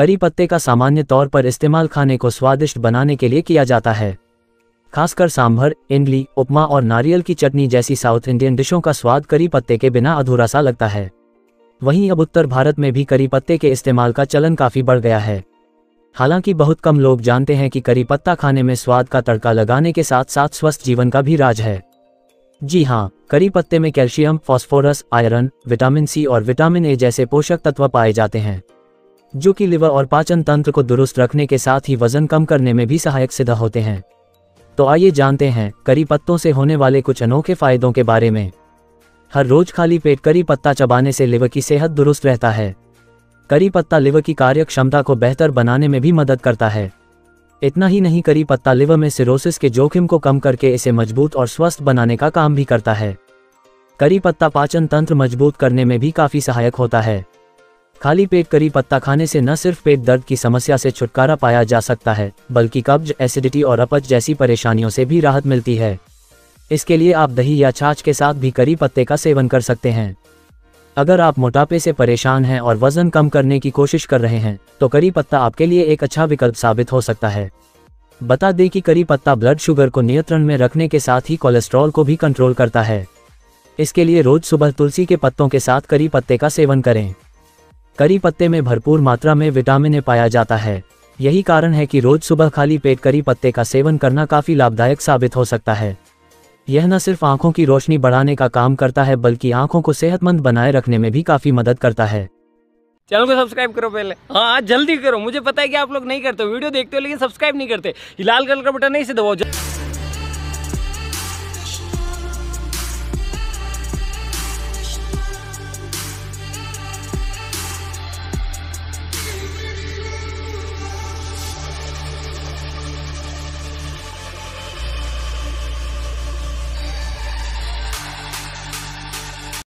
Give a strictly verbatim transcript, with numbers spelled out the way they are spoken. करी पत्ते का सामान्य तौर पर इस्तेमाल खाने को स्वादिष्ट बनाने के लिए किया जाता है। खासकर सांभर, इडली, उपमा और नारियल की चटनी जैसी साउथ इंडियन डिशों का स्वाद करी पत्ते के बिना अधूरा सा लगता है। वहीं अब उत्तर भारत में भी करी पत्ते के इस्तेमाल का चलन काफ़ी बढ़ गया है। हालांकि बहुत कम लोग जानते हैं कि करी पत्ता खाने में स्वाद का तड़का लगाने के साथ साथ स्वस्थ जीवन का भी राज है। जी हाँ, करी पत्ते में calcium, phosphorus, iron, vitamin C और विटामिन ए जैसे पोषक तत्व पाए जाते हैं, जो कि लिवर और पाचन तंत्र को दुरुस्त रखने के साथ ही वजन कम करने में भी सहायक सिद्ध होते हैं। तो आइए जानते हैं करी पत्तों से होने वाले कुछ अनोखे फायदों के बारे में। हर रोज खाली पेट करी पत्ता चबाने से लिवर की सेहत दुरुस्त रहता है। करी पत्ता लिवर की कार्यक्षमता को बेहतर बनाने में भी मदद करता है। इतना ही नहीं, करी पत्ता लिवर में सिरोसिस के जोखिम को कम करके इसे मजबूत और स्वस्थ बनाने का काम भी करता है। करी पत्ता पाचन तंत्र मजबूत करने में भी काफ़ी सहायक होता है। खाली पेट करी पत्ता खाने से न सिर्फ पेट दर्द की समस्या से छुटकारा पाया जा सकता है, बल्कि कब्ज, एसिडिटी और अपच जैसी परेशानियों से भी राहत मिलती है। इसके लिए आप दही या छाछ के साथ भी करी पत्ते का सेवन कर सकते हैं। अगर आप मोटापे से परेशान हैं और वजन कम करने की कोशिश कर रहे हैं तो करी पत्ता आपके लिए एक अच्छा विकल्प साबित हो सकता है। बता दें कि करी पत्ता ब्लड शुगर को नियंत्रण में रखने के साथ ही कोलेस्ट्रॉल को भी कंट्रोल करता है। इसके लिए रोज सुबह तुलसी के पत्तों के साथ करी पत्ते का सेवन करें। करी पत्ते में भरपूर मात्रा में विटामिन ए पाया जाता है। यही कारण है कि रोज सुबह खाली पेट करी पत्ते का सेवन करना काफ़ी लाभदायक साबित हो सकता है। यह न सिर्फ आंखों की रोशनी बढ़ाने का काम करता है, बल्कि आंखों को सेहतमंद बनाए रखने में भी काफ़ी मदद करता है। चैनल को सब्सक्राइब करो पहले, हाँ जल्दी करो। मुझे पता है कि आप लोग नहीं करते, वीडियो देखते हो लेकिन सब्सक्राइब नहीं करते। लाल कलर का बटन नहीं से दबाओ।